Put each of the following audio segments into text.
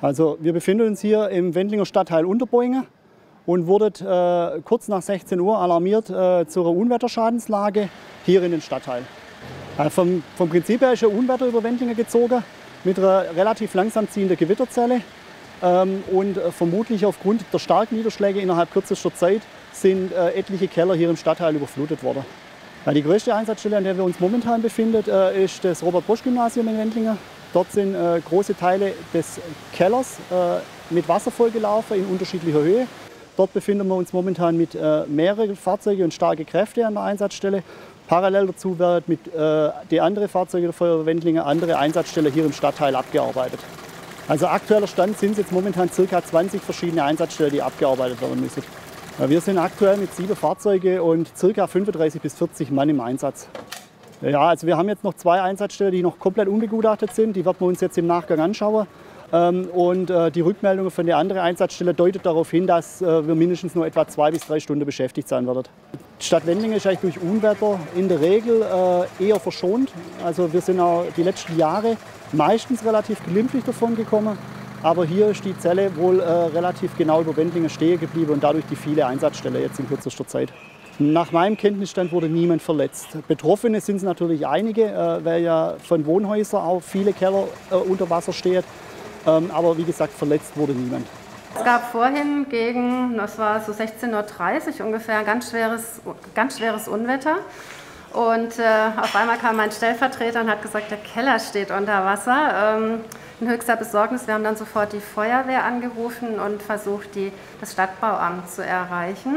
Also wir befinden uns hier im Wendlinger Stadtteil Unterboingen und wurden kurz nach 16 Uhr alarmiert zu einer Unwetterschadenslage hier in den Stadtteil. Vom Prinzip her ist ein Unwetter über Wendlingen gezogen mit einer relativ langsam ziehenden Gewitterzelle und vermutlich aufgrund der starken Niederschläge innerhalb kürzester Zeit sind etliche Keller hier im Stadtteil überflutet worden. Die größte Einsatzstelle, an der wir uns momentan befinden, ist das Robert-Busch-Gymnasium in Wendlingen. Dort sind große Teile des Kellers mit Wasser vollgelaufen in unterschiedlicher Höhe. Dort befinden wir uns momentan mit mehreren Fahrzeugen und starken Kräften an der Einsatzstelle. Parallel dazu werden mit die anderen Fahrzeuge der Feuerwehr Wendlingen andere Einsatzstellen hier im Stadtteil abgearbeitet. Also aktueller Stand sind es jetzt momentan ca. 20 verschiedene Einsatzstellen, die abgearbeitet werden müssen. Wir sind aktuell mit 7 Fahrzeugen und ca. 35 bis 40 Mann im Einsatz. Ja, also wir haben jetzt noch 2 Einsatzstellen, die noch komplett unbegutachtet sind. Die werden wir uns jetzt im Nachgang anschauen. Und die Rückmeldungen von der anderen Einsatzstelle deutet darauf hin, dass wir mindestens nur etwa 2 bis 3 Stunden beschäftigt sein werden. Die Stadt Wendlingen ist eigentlich durch Unwetter in der Regel eher verschont. Also wir sind auch die letzten Jahre meistens relativ glimpflich davon gekommen. Aber hier ist die Zelle wohl relativ genau über Wendlingen stehen geblieben und dadurch die viele Einsatzstellen jetzt in kürzester Zeit. Nach meinem Kenntnisstand wurde niemand verletzt. Betroffene sind es natürlich einige, weil ja von Wohnhäusern auch viele Keller unter Wasser stehen. Aber wie gesagt, verletzt wurde niemand. Es gab vorhin gegen, das war so 16:30 Uhr ungefähr, ein ganz schweres Unwetter. Und auf einmal kam mein Stellvertreter und hat gesagt, der Keller steht unter Wasser. In höchster Besorgnis, wir haben dann sofort die Feuerwehr angerufen und versucht, das Stadtbauamt zu erreichen.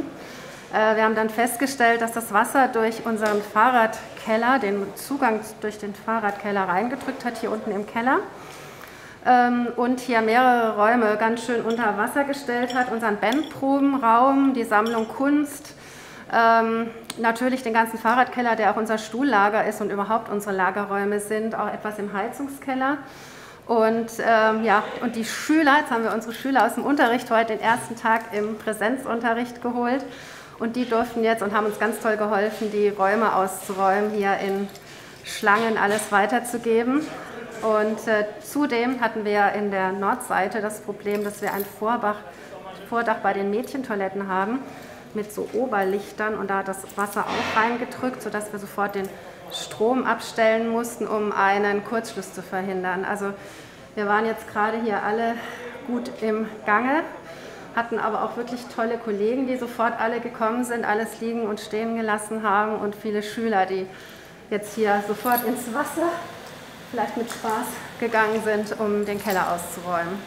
Wir haben dann festgestellt, dass das Wasser durch unseren Fahrradkeller, den Zugang durch den Fahrradkeller reingedrückt hat, hier unten im Keller. Und hier mehrere Räume ganz schön unter Wasser gestellt hat. Unseren Bandprobenraum, die Sammlung Kunst, natürlich den ganzen Fahrradkeller, der auch unser Stuhllager ist und überhaupt unsere Lagerräume sind, auch etwas im Heizungskeller. Und, ja, und die Schüler, jetzt haben wir unsere Schüler aus dem Unterricht heute den ersten Tag im Präsenzunterricht geholt. Und die durften jetzt und haben uns ganz toll geholfen, die Räume auszuräumen, hier in Schlangen alles weiterzugeben. Und zudem hatten wir in der Nordseite das Problem, dass wir ein Vordach bei den Mädchentoiletten haben mit so Oberlichtern und da hat das Wasser auch reingedrückt, sodass wir sofort den Strom abstellen mussten, um einen Kurzschluss zu verhindern. Also wir waren jetzt gerade hier alle gut im Gange, hatten aber auch wirklich tolle Kollegen, die sofort alle gekommen sind, alles liegen und stehen gelassen haben und viele Schüler, die jetzt hier sofort ins Wasser vielleicht mit Spaß gegangen sind, um den Keller auszuräumen.